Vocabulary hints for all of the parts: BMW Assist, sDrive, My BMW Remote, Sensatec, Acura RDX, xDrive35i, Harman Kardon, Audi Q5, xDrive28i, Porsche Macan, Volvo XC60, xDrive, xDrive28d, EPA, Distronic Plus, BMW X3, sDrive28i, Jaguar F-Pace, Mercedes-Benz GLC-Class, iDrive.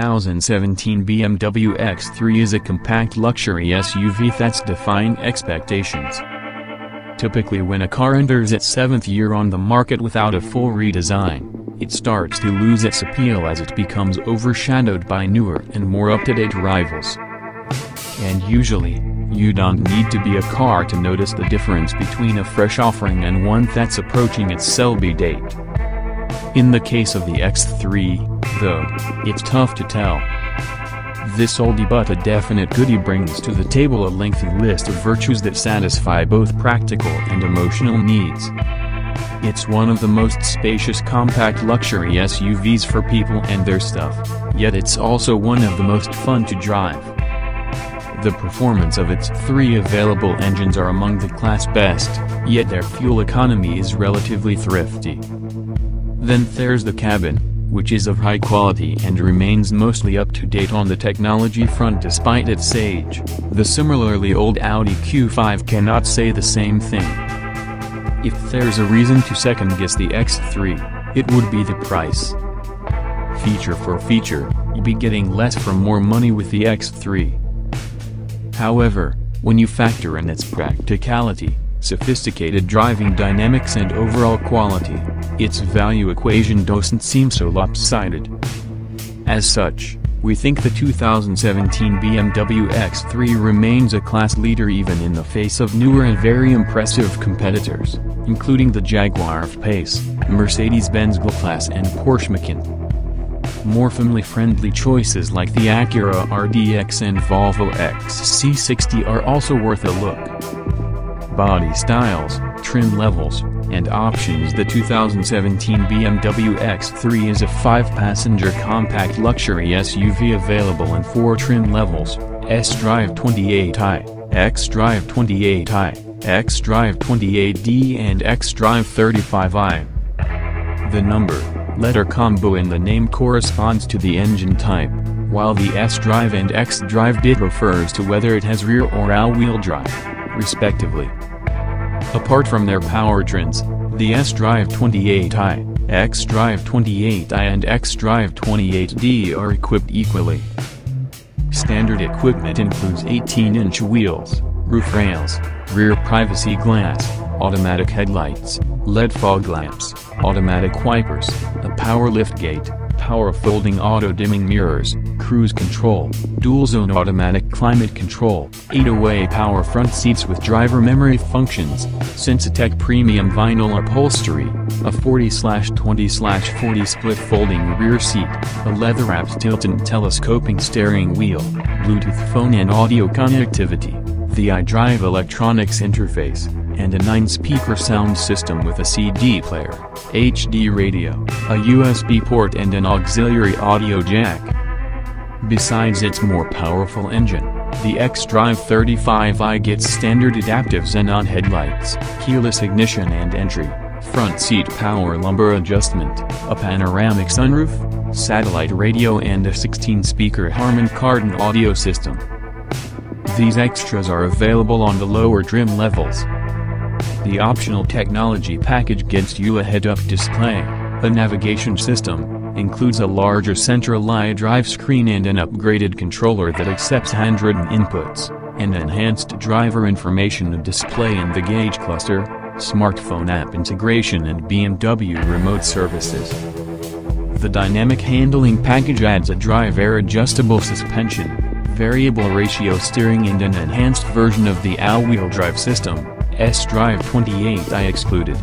2017 BMW X3 is a compact luxury SUV that's defying expectations. Typically when a car enters its seventh year on the market without a full redesign, it starts to lose its appeal as it becomes overshadowed by newer and more up-to-date rivals. And usually, you don't need to be a car to notice the difference between a fresh offering and one that's approaching its sell-by date. In the case of the X3, though, it's tough to tell. This oldie but a definite goodie brings to the table a lengthy list of virtues that satisfy both practical and emotional needs. It's one of the most spacious compact luxury SUVs for people and their stuff, yet it's also one of the most fun to drive. The performance of its three available engines are among the class best, yet their fuel economy is relatively thrifty. Then there's the cabin, which is of high quality and remains mostly up to date on the technology front despite its age. The similarly old Audi Q5 cannot say the same thing. If there's a reason to second guess the X3, it would be the price. Feature for feature, you'll be getting less for more money with the X3. However, when you factor in its practicality, sophisticated driving dynamics and overall quality, its value equation doesn't seem so lopsided. As such, we think the 2017 BMW X3 remains a class leader even in the face of newer and very impressive competitors, including the Jaguar F-Pace, Mercedes-Benz GLC-Class and Porsche Macan. More family-friendly choices like the Acura RDX and Volvo XC60 are also worth a look. Body styles, trim levels, and options. The 2017 BMW X3 is a 5-passenger compact luxury SUV available in 4 trim levels: sDrive28i, xDrive28i, xDrive28d and xDrive35i. The number, letter combo in the name corresponds to the engine type, while the sDrive and xDrive date refers to whether it has rear or all-wheel drive, respectively. Apart from their powertrains, the sDrive28i, xDrive28i and xDrive28d are equipped equally. Standard equipment includes 18-inch wheels, roof rails, rear privacy glass, automatic headlights, LED fog lamps, automatic wipers, a power liftgate, power folding auto-dimming mirrors, cruise control, dual-zone automatic climate control, 8-way power front seats with driver memory functions, Sensatec premium vinyl upholstery, a 40/20/40 split folding rear seat, a leather-wrapped tilt and telescoping steering wheel, Bluetooth phone and audio connectivity, the iDrive electronics interface, and a 9-speaker sound system with a CD player, HD radio, a USB port and an auxiliary audio jack. Besides its more powerful engine, the xDrive35i gets standard adaptives and on headlights, keyless ignition and entry, front seat power lumbar adjustment, a panoramic sunroof, satellite radio and a 16-speaker Harman Kardon audio system. These extras are available on the lower trim levels. The optional technology package gets you a head-up display, a navigation system, includes a larger central iDrive screen and an upgraded controller that accepts handwritten inputs, an enhanced driver information display in the gauge cluster, smartphone app integration and BMW remote services. The dynamic handling package adds a drive air adjustable suspension, variable ratio steering and an enhanced version of the all-wheel drive system, sDrive28i excluded.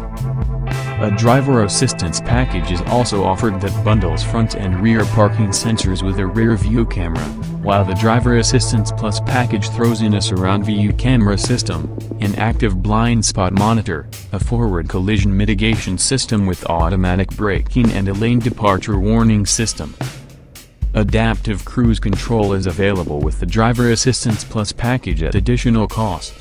A driver assistance package is also offered that bundles front and rear parking sensors with a rear view camera, while the driver assistance plus package throws in a surround view camera system, an active blind spot monitor, a forward collision mitigation system with automatic braking and a lane departure warning system. Adaptive cruise control is available with the driver assistance plus package at additional cost.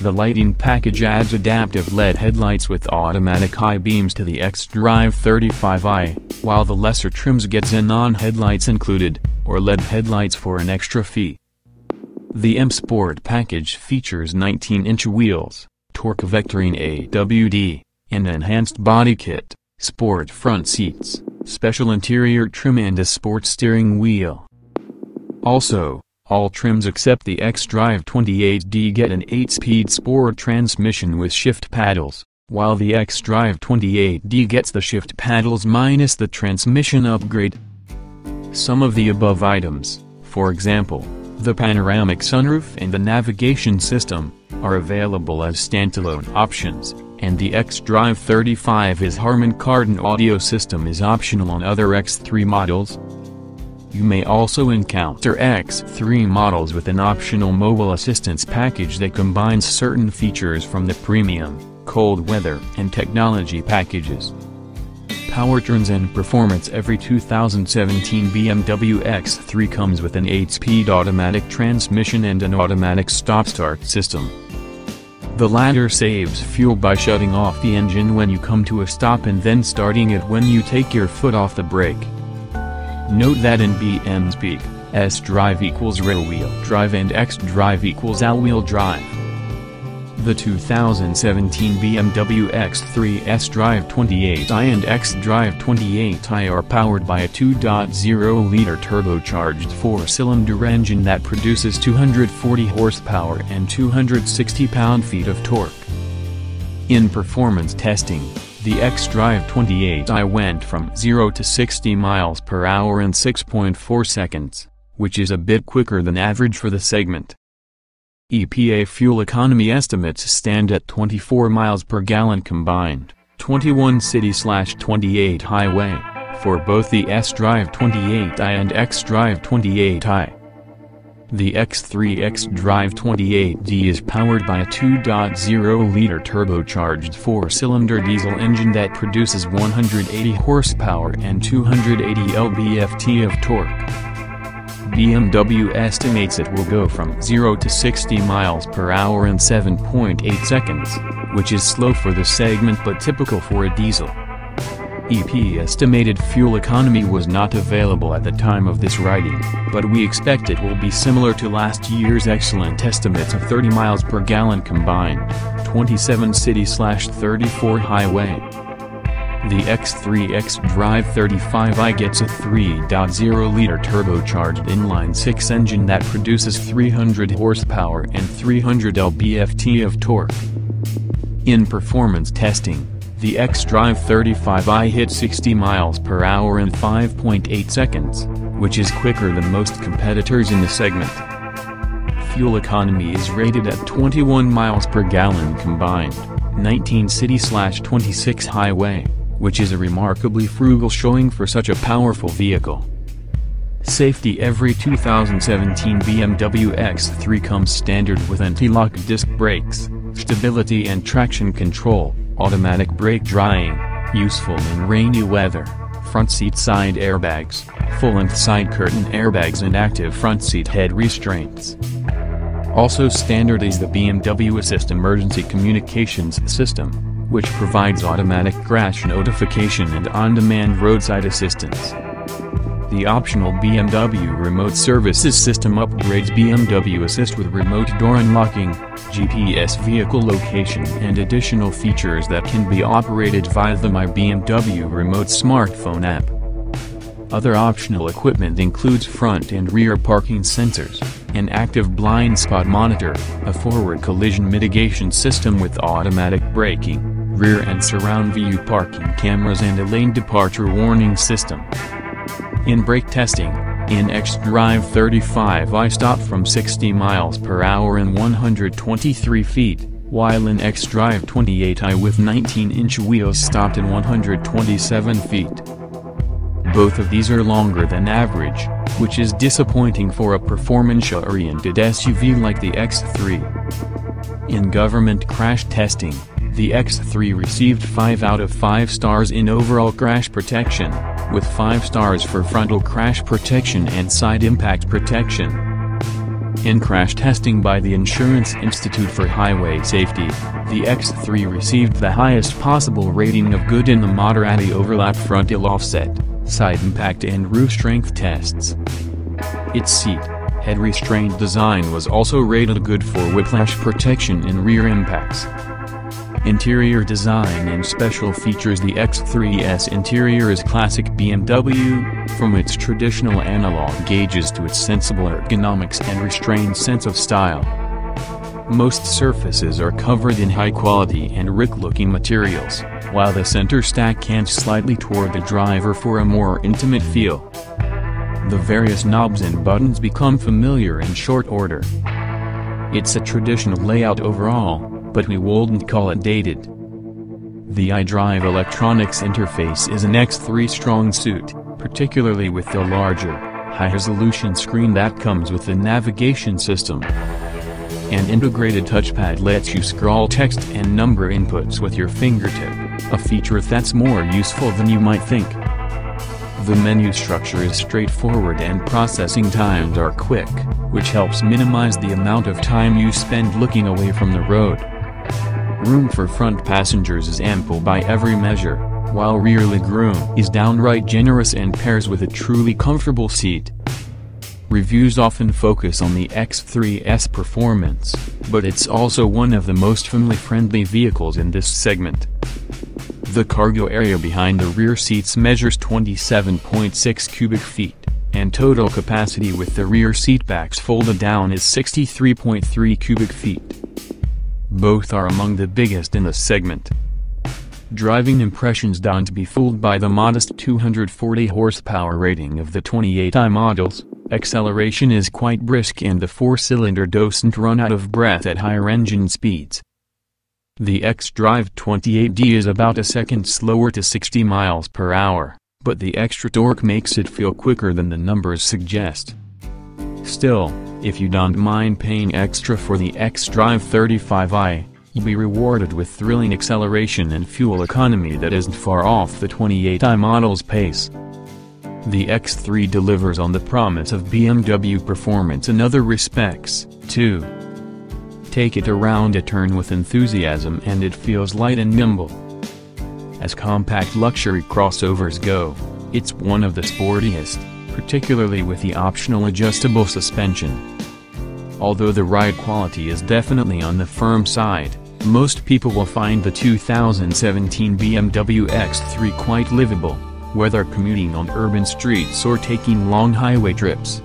The lighting package adds adaptive LED headlights with automatic high beams to the xDrive35i, while the lesser trims gets in non-headlights included, or LED headlights for an extra fee. The M Sport package features 19-inch wheels, torque vectoring AWD, an enhanced body kit, sport front seats, special interior trim and a sports steering wheel. Also, all trims except the xDrive28i get an 8-speed sport transmission with shift paddles, while the xDrive28i gets the shift paddles minus the transmission upgrade. Some of the above items, for example, the panoramic sunroof and the navigation system, are available as standalone options, and the xDrive28i's Harman Kardon audio system is optional on other X3 models. You may also encounter X3 models with an optional mobile assistance package that combines certain features from the premium, cold weather and technology packages. Powertrains and performance. Every 2017 BMW X3 comes with an 8-speed automatic transmission and an automatic stop-start system. The latter saves fuel by shutting off the engine when you come to a stop and then starting it when you take your foot off the brake. Note that in BM speak, sDrive equals rear-wheel drive and xDrive equals all-wheel drive. The 2017 BMW X3 sDrive28i and xDrive28i are powered by a 2.0-liter turbocharged 4-cylinder engine that produces 240 horsepower and 260 pound-feet of torque. In performance testing, the xDrive28i went from 0 to 60 miles per hour in 6.4 seconds, which is a bit quicker than average for the segment. EPA fuel economy estimates stand at 24 miles per gallon combined, 21 city/28 highway, for both the sDrive28i and xDrive28i. The X3 xDrive28i is powered by a 2.0-liter turbocharged 4-cylinder diesel engine that produces 180 horsepower and 280 lb-ft of torque. BMW estimates it will go from 0 to 60 miles per hour in 7.8 seconds, which is slow for the segment but typical for a diesel. EP estimated fuel economy was not available at the time of this writing, but we expect it will be similar to last year's excellent estimates of 30 miles per gallon combined, 27 city/34 highway. The X3 xDrive28i gets a 3.0-liter turbocharged inline-six engine that produces 300 horsepower and 300 lb-ft of torque. In performance testing, the xDrive28i hit 60 miles per hour in 5.8 seconds, which is quicker than most competitors in the segment. Fuel economy is rated at 21 miles per gallon combined, 19 city/26 highway, which is a remarkably frugal showing for such a powerful vehicle. Safety. Every 2017 BMW X3 comes standard with anti-lock disc brakes, stability and traction control, automatic brake drying, useful in rainy weather, front seat side airbags, full-length side curtain airbags and active front seat head restraints. Also standard is the BMW Assist emergency communications system, which provides automatic crash notification and on-demand roadside assistance. The optional BMW Remote Services system upgrades BMW Assist with remote door unlocking, GPS vehicle location and additional features that can be operated via the My BMW Remote smartphone app. Other optional equipment includes front and rear parking sensors, an active blind spot monitor, a forward collision mitigation system with automatic braking, rear and surround view parking cameras and a lane departure warning system. In brake testing, in xDrive28i stopped from 60 miles per hour in 123 feet, while in xDrive28i with 19-inch wheels stopped in 127 feet. Both of these are longer than average, which is disappointing for a performance-oriented SUV like the X3. In government crash testing, the X3 received 5 out of 5 stars in overall crash protection, with 5 stars for frontal crash protection and side impact protection. In crash testing by the Insurance Institute for Highway Safety, the X3 received the highest possible rating of good in the Moderati overlap frontal offset, side impact and roof strength tests. Its seat, head restraint design was also rated good for whiplash protection and rear impacts. Interior design and special features. The X3's interior is classic BMW, from its traditional analog gauges to its sensible ergonomics and restrained sense of style. Most surfaces are covered in high-quality and rich-looking materials, while the center stack cants slightly toward the driver for a more intimate feel. The various knobs and buttons become familiar in short order. It's a traditional layout overall, but we wouldn't call it dated. The iDrive electronics interface is an X3 strong suit, particularly with the larger, high-resolution screen that comes with the navigation system. An integrated touchpad lets you scroll text and number inputs with your fingertip, a feature that's more useful than you might think. The menu structure is straightforward and processing times are quick, which helps minimize the amount of time you spend looking away from the road. Room for front passengers is ample by every measure, while rear legroom is downright generous and pairs with a truly comfortable seat. Reviews often focus on the X3's performance, but it's also one of the most family-friendly vehicles in this segment. The cargo area behind the rear seats measures 27.6 cubic feet, and total capacity with the rear seatbacks folded down is 63.3 cubic feet. Both are among the biggest in the segment. Driving impressions. Don't be fooled by the modest 240 horsepower rating of the 28i models. Acceleration is quite brisk and the four-cylinder doesn't run out of breath at higher engine speeds. The xDrive28i is about a second slower to 60 miles per hour, but the extra torque makes it feel quicker than the numbers suggest. Still, if you don't mind paying extra for the xDrive28i, you'll be rewarded with thrilling acceleration and fuel economy that isn't far off the 28i model's pace. The X3 delivers on the promise of BMW performance in other respects, too. Take it around a turn with enthusiasm and it feels light and nimble. As compact luxury crossovers go, it's one of the sportiest, particularly with the optional adjustable suspension. Although the ride quality is definitely on the firm side, most people will find the 2017 BMW X3 quite livable, whether commuting on urban streets or taking long highway trips.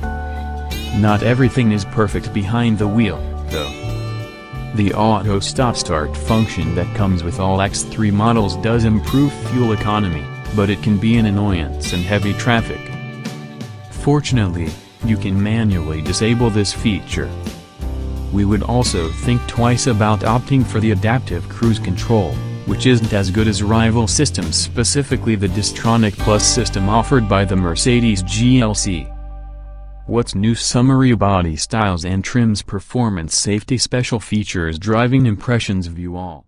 Not everything is perfect behind the wheel, though. The auto stop-start function that comes with all X3 models does improve fuel economy, but it can be an annoyance in heavy traffic. Fortunately, you can manually disable this feature. We would also think twice about opting for the adaptive cruise control, which isn't as good as rival systems, specifically the Distronic Plus system offered by the Mercedes GLC. What's new? Summary: body styles and trims, performance, safety, special features, driving impressions. View all.